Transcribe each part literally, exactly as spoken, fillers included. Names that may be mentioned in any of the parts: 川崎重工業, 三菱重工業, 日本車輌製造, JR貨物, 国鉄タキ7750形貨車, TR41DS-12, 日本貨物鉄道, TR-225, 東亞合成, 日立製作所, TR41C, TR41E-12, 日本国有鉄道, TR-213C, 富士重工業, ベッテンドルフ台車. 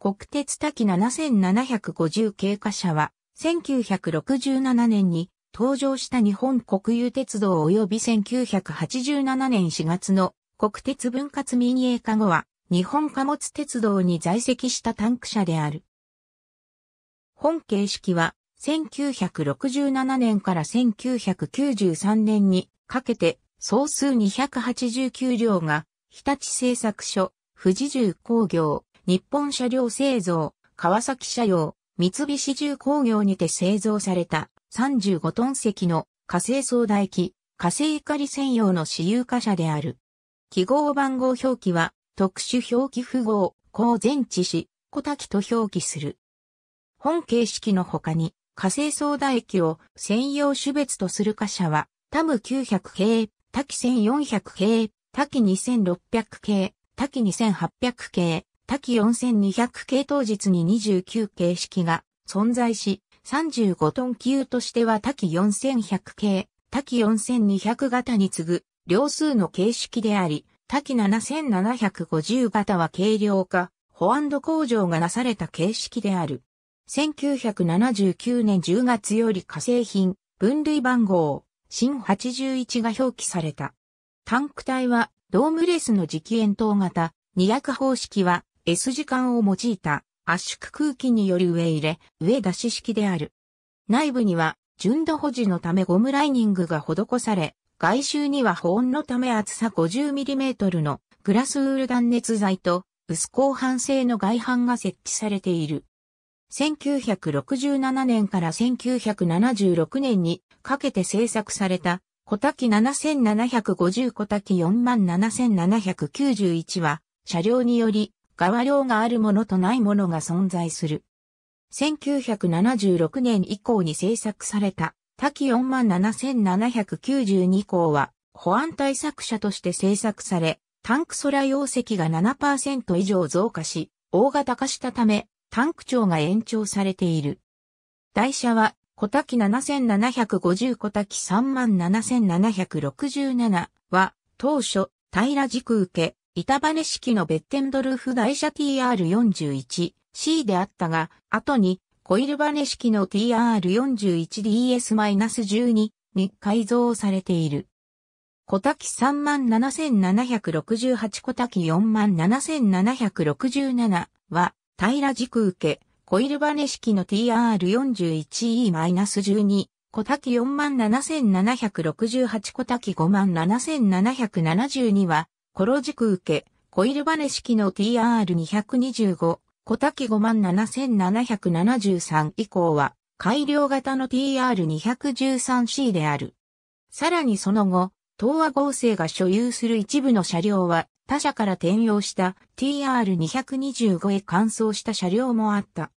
国鉄多機ななせんななひゃくごじゅう系貨車は、せんきゅうひゃくろくじゅうななねんに登場した日本国有鉄道及びせんきゅうひゃくはちじゅうななねんしがつの国鉄分割民営化後は、日本貨物鉄道に在籍したタンク車である。本形式は、せんきゅうひゃくろくじゅうななねんからせんきゅうひゃくきゅうじゅうさんねんにかけて、総数にひゃくはちじゅうきゅうりょうが、日立製作所、富士重工業、日本車両製造、川崎車両、三菱重工業にて製造されたさんじゅうごトンせきの火星送大機、火星碇専用の私有貨車である。記号番号表記は特殊表記符号、こう前置し、こたきと表記する。本形式の他に火星送大機を専用種別とする貨車はタムきゅうひゃくけい、タキせんよんひゃくけい、タキにせんろっぴゃくけい、タキにせんはっぴゃくけい、タキよんせんにひゃくけい当日ににじゅうきゅうけいしきが存在し、さんじゅうごトンきゅうとしてはタキよんせんひゃくけい、タキよんせんにひゃくがたに次ぐ両数の形式であり、タキななせんななひゃくごじゅうがたは軽量化、保安度向上がなされた形式である。せんきゅうひゃくななじゅうきゅうねんじゅうがつより化成品、分類番号、シンはちじゅういちが表記された。タンク体はドームレスの磁気円筒型、二役方式は、エスじかんを用いた圧縮空気による上入れ、上出し式である。内部には純度保持のためゴムライニングが施され、外周には保温のため厚さ ごじゅうミリメートル のグラスウール断熱材と薄鋼板製の外板が設置されている。せんきゅうひゃくろくじゅうななねんからせんきゅうひゃくななじゅうろくねんにかけて製作された小滝ななせんななひゃくごじゅう小滝よんまんななせんななひゃくきゅうじゅういちは、車両により、側両があるものとないものが存在する。せんきゅうひゃくななじゅうろくねん以降に製作された、タキよんまんななせんななひゃくきゅうじゅうにこうは、保安対策車として製作され、タンク空容積が ななパーセント 以上増加し、大型化したため、タンク長が延長されている。台車は、小滝ななせんななひゃくごじゅう小滝さんまんななせんななひゃくろくじゅうななは、当初、平軸受け、板羽式のベッテンドルフ台車 ティーアールよんじゅういちシー であったが、後にコイルバネ式の ティーアールよんじゅういちディーエスじゅうに に改造されている。小滝 さんまんななせんななひゃくろくじゅうはち 小滝 よんまんななせんななひゃくろくじゅうなな は、平軸受け、コイルバネ式の ティーアールよんじゅういちイーじゅうに、小滝 よんまんななせんななひゃくろくじゅうはち 小滝 ごまんななせんななひゃくななじゅうには、コロ軸受け、コイルバネ式の ティーアールにひゃくにじゅうご、小滝 ごまんななせんななひゃくななじゅうさん以降は、改良型の ティーアールにひゃくじゅうさんシー である。さらにその後、東和合成が所有する一部の車両は、他社から転用した ティーアールにひゃくにじゅうご へ換装した車両もあった。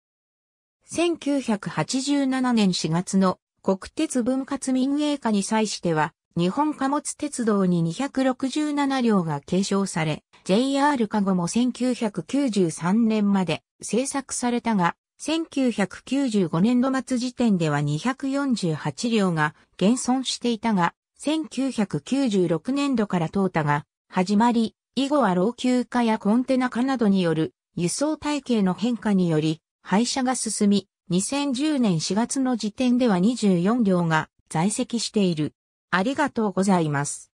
せんきゅうひゃくはちじゅうななねんしがつの国鉄分割民営化に際しては、日本貨物鉄道ににひゃくろくじゅうななりょうが継承され、ジェイアール かごもせんきゅうひゃくきゅうじゅうさんねんまで製作されたが、せんきゅうひゃくきゅうじゅうごねんどまつ時点ではにひゃくよんじゅうはちりょうが現存していたが、せんきゅうひゃくきゅうじゅうろくねんどからトータが始まり、以後は老朽化やコンテナ化などによる輸送体系の変化により、廃車が進み、にせんじゅうねんしがつの時点ではにじゅうよんりょうが在籍している。ありがとうございます。